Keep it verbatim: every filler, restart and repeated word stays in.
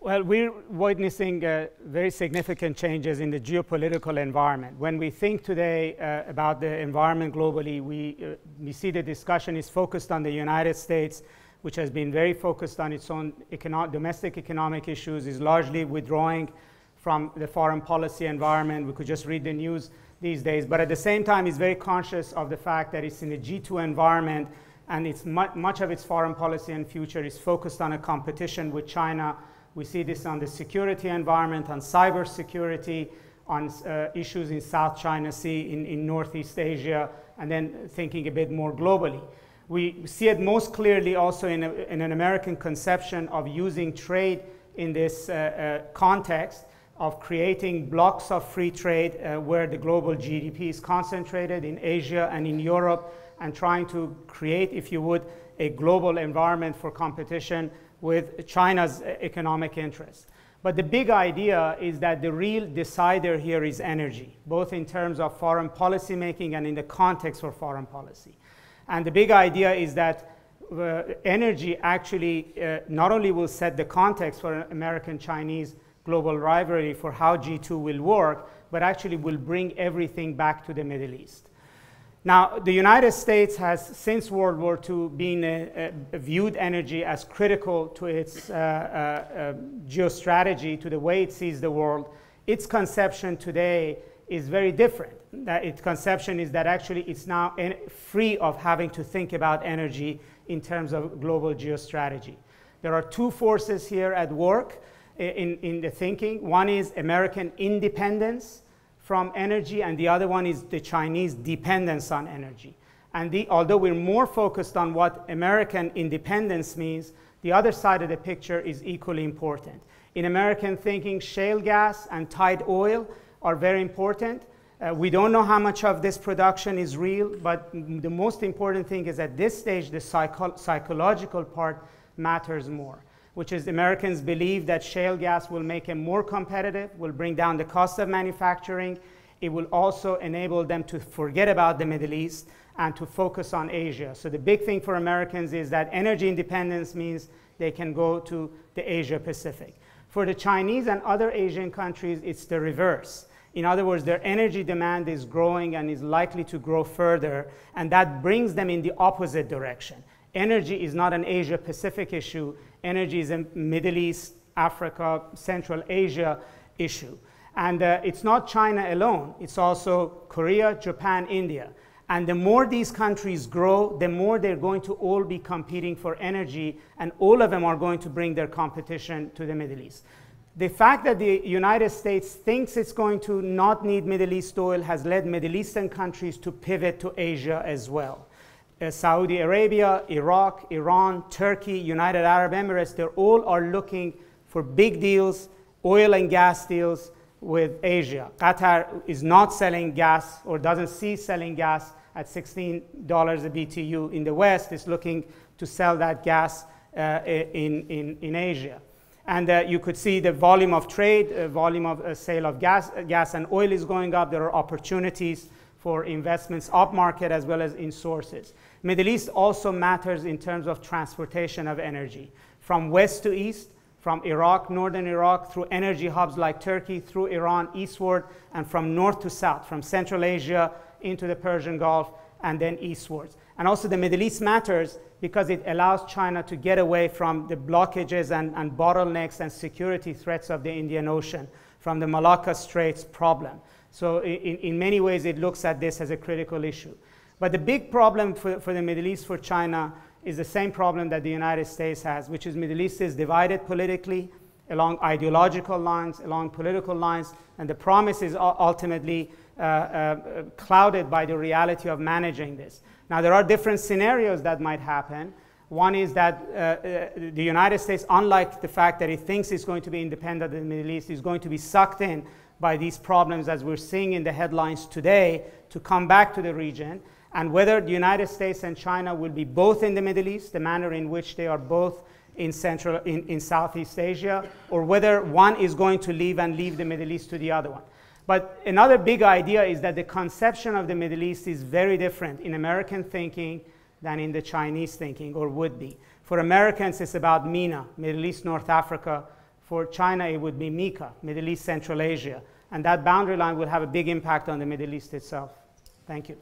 Well, we're witnessing uh, very significant changes in the geopolitical environment. When we think today uh, about the environment globally, we, uh, we see the discussion is focused on the United States, which has been very focused on its own economic, domestic economic issues, is largely withdrawing from the foreign policy environment. We could just read the news these days. But at the same time, it's very conscious of the fact that it's in the G two environment, and it's mu much of its foreign policy and future is focused on a competition with China. We see this on the security environment, on cybersecurity, on uh, issues in South China Sea, in, in Northeast Asia, and then thinking a bit more globally. We see it most clearly also in, a, in an American conception of using trade in this uh, uh, context of creating blocks of free trade uh, where the global G D P is concentrated in Asia and in Europe, and trying to create, if you would, a global environment for competition with China's economic interests. But the big idea is that the real decider here is energy, both in terms of foreign policy making and in the context for foreign policy. And the big idea is that uh, energy actually uh, not only will set the context for American-Chinese global rivalry for how G two will work, but actually will bring everything back to the Middle East. Now, the United States has, since World War Two, been uh, uh, viewed energy as critical to its uh, uh, uh, geostrategy, to the way it sees the world. Its conception today is very different. That its conception is that actually it's now en free of having to think about energy in terms of global geostrategy. There are two forces here at work in, in the thinking. One is American independence from energy, and the other one is the Chinese dependence on energy. And the, although we're more focused on what American independence means, the other side of the picture is equally important. In American thinking, shale gas and tight oil are very important. Uh, we don't know how much of this production is real, but the most important thing is at this stage, the psycho psychological part matters more, which is Americans believe that shale gas will make them more competitive, will bring down the cost of manufacturing. It will also enable them to forget about the Middle East and to focus on Asia. So the big thing for Americans is that energy independence means they can go to the Asia-Pacific. For the Chinese and other Asian countries, it's the reverse. In other words, their energy demand is growing and is likely to grow further, and that brings them in the opposite direction. Energy is not an Asia-Pacific issue. Energy is a Middle East, Africa, Central Asia issue. And uh, it's not China alone. It's also Korea, Japan, India. And the more these countries grow, the more they're going to all be competing for energy, and all of them are going to bring their competition to the Middle East. The fact that the United States thinks it's going to not need Middle East oil has led Middle Eastern countries to pivot to Asia as well. Uh, Saudi Arabia, Iraq, Iran, Turkey, United Arab Emirates, they all are looking for big deals, oil and gas deals with Asia. Qatar is not selling gas, or doesn't see selling gas at sixteen dollars a B T U in the West. It's looking to sell that gas uh, in, in, in Asia. And uh, you could see the volume of trade, uh, volume of uh, sale of gas, uh, gas and oil is going up. There are opportunities for investments upmarket as well as in sources. Middle East also matters in terms of transportation of energy. From west to east, from Iraq, northern Iraq, through energy hubs like Turkey, through Iran eastward, and from north to south, from Central Asia into the Persian Gulf, and then eastwards. And also the Middle East matters because it allows China to get away from the blockages and, and bottlenecks and security threats of the Indian Ocean, from the Malacca Straits problem. So in, in many ways, it looks at this as a critical issue. But the big problem for, for the Middle East, for China, is the same problem that the United States has, which is Middle East is divided politically along ideological lines, along political lines, and the promise is ultimately uh, uh, clouded by the reality of managing this. Now, there are different scenarios that might happen. One is that uh, uh, the United States, unlike the fact that it thinks it's going to be independent in the Middle East, is going to be sucked in by these problems as we're seeing in the headlines today to come back to the region, and whether the United States and China will be both in the Middle East, the manner in which they are both in Central, in, in Southeast Asia, or whether one is going to leave and leave the Middle East to the other one. But another big idea is that the conception of the Middle East is very different in American thinking than in the Chinese thinking, or would be. For Americans, it's about MENA, Middle East, North Africa. For China, it would be MICA, Middle East, Central Asia. And that boundary line will have a big impact on the Middle East itself. Thank you.